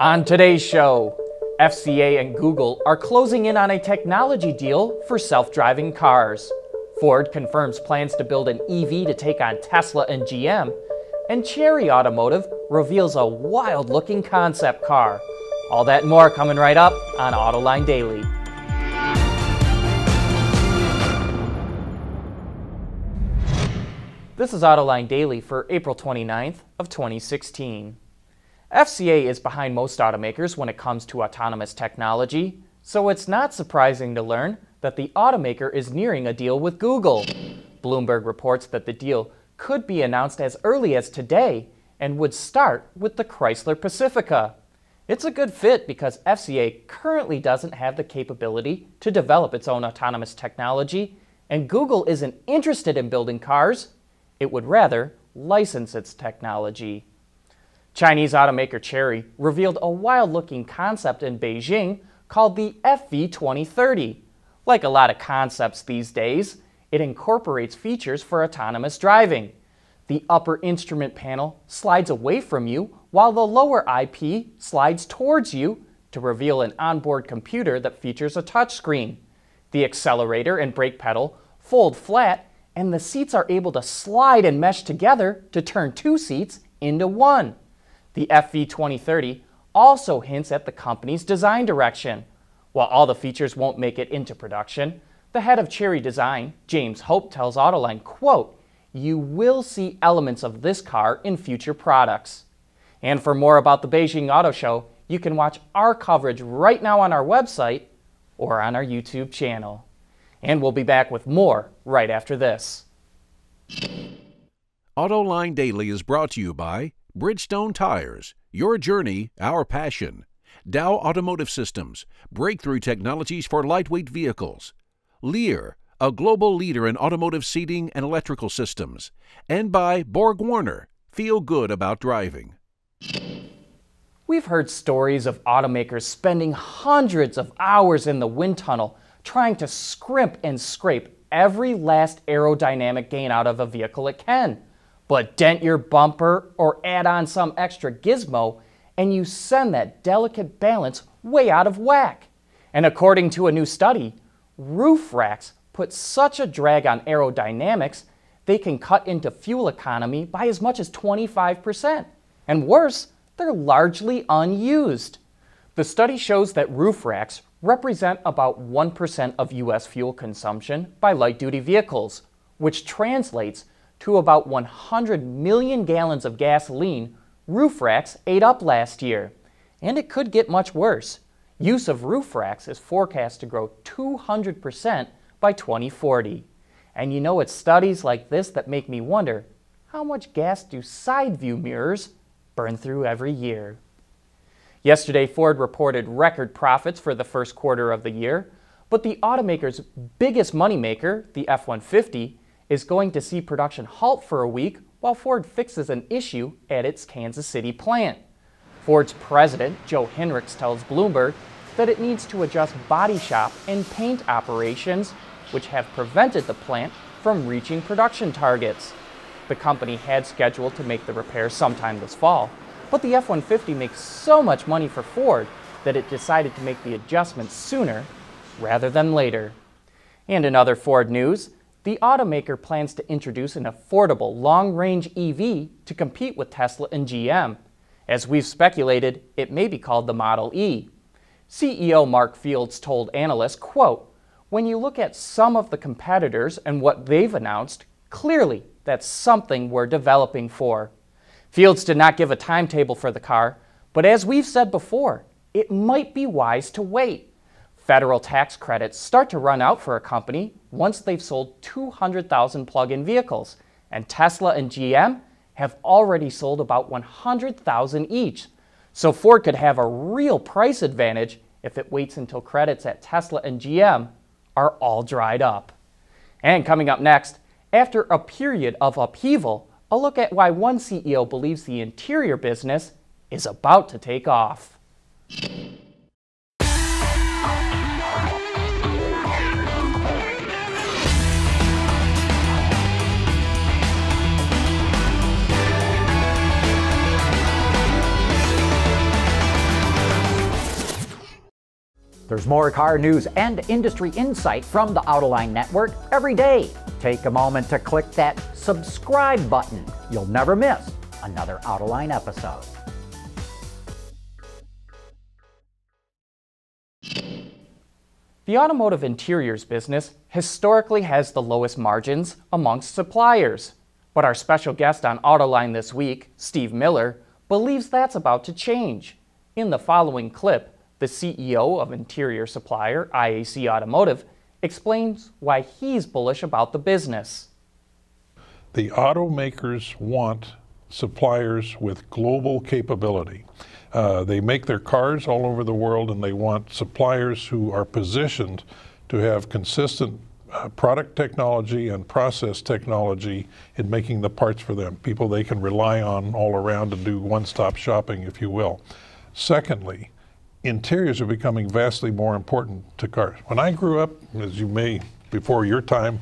On today's show, FCA and Google are closing in on a technology deal for self-driving cars. Ford confirms plans to build an EV to take on Tesla and GM. And Chery Automotive reveals a wild-looking concept car. All that and more coming right up on Autoline Daily. This is Autoline Daily for April 29th of 2016. FCA is behind most automakers when it comes to autonomous technology, so it's not surprising to learn that the automaker is nearing a deal with Google. Bloomberg reports that the deal could be announced as early as today and would start with the Chrysler Pacifica. It's a good fit because FCA currently doesn't have the capability to develop its own autonomous technology, and Google isn't interested in building cars. It would rather license its technology. Chinese automaker Chery revealed a wild-looking concept in Beijing called the FV2030. Like a lot of concepts these days, it incorporates features for autonomous driving. The upper instrument panel slides away from you while the lower IP slides towards you to reveal an onboard computer that features a touchscreen. The accelerator and brake pedal fold flat and the seats are able to slide and mesh together to turn two seats into one. The FV2030 also hints at the company's design direction. While all the features won't make it into production, the head of Chery Design, James Hope, tells Autoline, quote, "You will see elements of this car in future products." And for more about the Beijing Auto Show, you can watch our coverage right now on our website or on our YouTube channel. And we'll be back with more right after this. Autoline Daily is brought to you by Bridgestone Tires, your journey, our passion. Dow Automotive Systems, breakthrough technologies for lightweight vehicles. Lear, a global leader in automotive seating and electrical systems. And by Borg Warner, feel good about driving. We've heard stories of automakers spending hundreds of hours in the wind tunnel trying to scrimp and scrape every last aerodynamic gain out of a vehicle it can. But dent your bumper or add on some extra gizmo and you send that delicate balance way out of whack. And according to a new study, roof racks put such a drag on aerodynamics they can cut into fuel economy by as much as 25%. And worse, they're largely unused. The study shows that roof racks represent about 1% of U.S. fuel consumption by light-duty vehicles, which translates to about 100 million gallons of gasoline roof racks ate up last year. And it could get much worse. Use of roof racks is forecast to grow 200% by 2040. And you know, it's studies like this that make me wonder, how much gas do side view mirrors burn through every year? Yesterday, Ford reported record profits for the first quarter of the year, but the automaker's biggest moneymaker, the F-150, is going to see production halt for a week while Ford fixes an issue at its Kansas City plant. Ford's president, Joe Hinrichs, tells Bloomberg that it needs to adjust body shop and paint operations, which have prevented the plant from reaching production targets. The company had scheduled to make the repairs sometime this fall, but the F-150 makes so much money for Ford that it decided to make the adjustments sooner rather than later. And in other Ford news, the automaker plans to introduce an affordable long-range EV to compete with Tesla and GM. As we've speculated, it may be called the Model E. CEO Mark Fields told analysts, quote, "When you look at some of the competitors and what they've announced, clearly that's something we're developing for." Fields did not give a timetable for the car, but as we've said before, it might be wise to wait. Federal tax credits start to run out for a company once they've sold 200,000 plug-in vehicles, and Tesla and GM have already sold about 100,000 each. So Ford could have a real price advantage if it waits until credits at Tesla and GM are all dried up. And coming up next, after a period of upheaval, a look at why one CEO believes the interior business is about to take off. There's more car news and industry insight from the Autoline Network every day. Take a moment to click that subscribe button. You'll never miss another Autoline episode. The automotive interiors business historically has the lowest margins amongst suppliers. But our special guest on Autoline this week, Steve Miller, believes that's about to change. In the following clip, the CEO of interior supplier IAC Automotive explains why he's bullish about the business. The automakers want suppliers with global capability. They make their cars all over the world, and they want suppliers who are positioned to have consistent product technology and process technology in making the parts for them, people they can rely on all around and do one-stop shopping, if you will. Secondly, interiors are becoming vastly more important to cars. When I grew up, as you may before your time,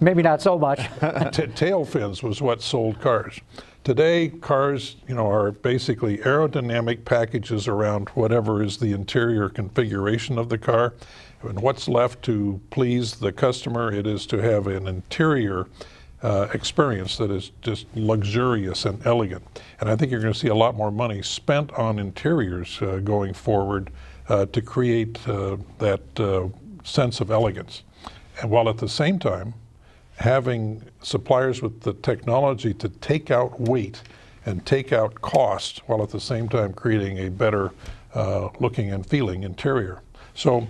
maybe not so much. Tail fins was what sold cars. Today, cars, are basically aerodynamic packages around whatever is the interior configuration of the car. And what's left to please the customer, it is to have an interior experience that is just luxurious and elegant. And I think you're going to see a lot more money spent on interiors going forward to create that sense of elegance. And while at the same time, having suppliers with the technology to take out weight and take out cost, while at the same time creating a better looking and feeling interior. So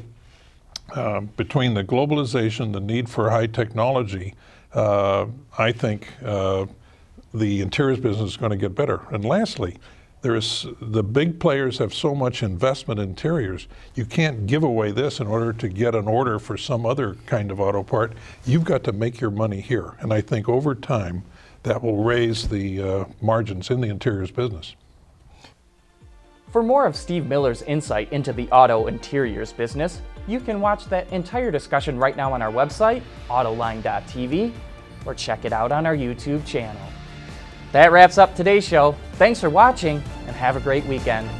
between the globalization, the need for high technology, I think the interiors business is going to get better. And lastly, the big players have so much investment in interiors. You can't give away this in order to get an order for some other kind of auto part. You've got to make your money here. And I think over time, that will raise the margins in the interiors business. For more of Steve Miller's insight into the auto interiors business, you can watch that entire discussion right now on our website, autoline.tv, or check it out on our YouTube channel. That wraps up today's show. Thanks for watching, and have a great weekend.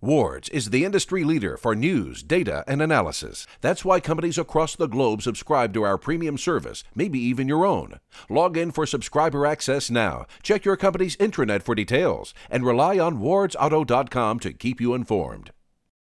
Wards is the industry leader for news, data, and analysis. That's why companies across the globe subscribe to our premium service, maybe even your own. Log in for subscriber access now, check your company's intranet for details, and rely on wardsauto.com to keep you informed.